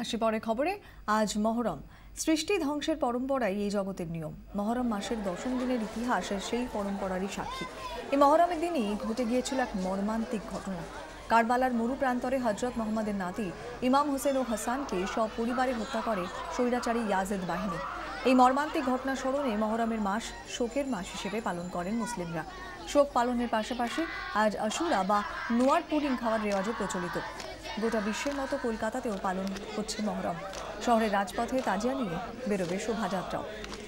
आसि परे खबरे। आज महरम सृष्टि ध्वंसेर परम्पराई ये जगतेर नियम। महरम मासेर 10 दिनेर इतिहासेर सेई परम्परारई साक्षी ए महरमेर दिनई घटे गियेछिल एक मर्मान्तिक घटना। कारबालार मरुप्रान्तरे हजरत मोहम्मदेर नाती इमाम होसेन ओ हासानके सपरिवारे हत्या करे स्वैराचारी याजेद बाहिनी। এই মর্মান্তিক ঘটনা স্মরণে মহরমের মাস শোকের মাস হিসেবে পালন করেন মুসলিমরা। শোক পালনের পাশাপাশি আজ আশুরা বা নোয়ার পুডিং খাওয়ার রেওয়াজও প্রচলিত। গোটা বিশ্বের মতো কলকাতাতেও পালন হচ্ছে মহরম। শহরের রাজপথে তাজিয়া নিয়ে বেরোবে শোভাযাত্রাও।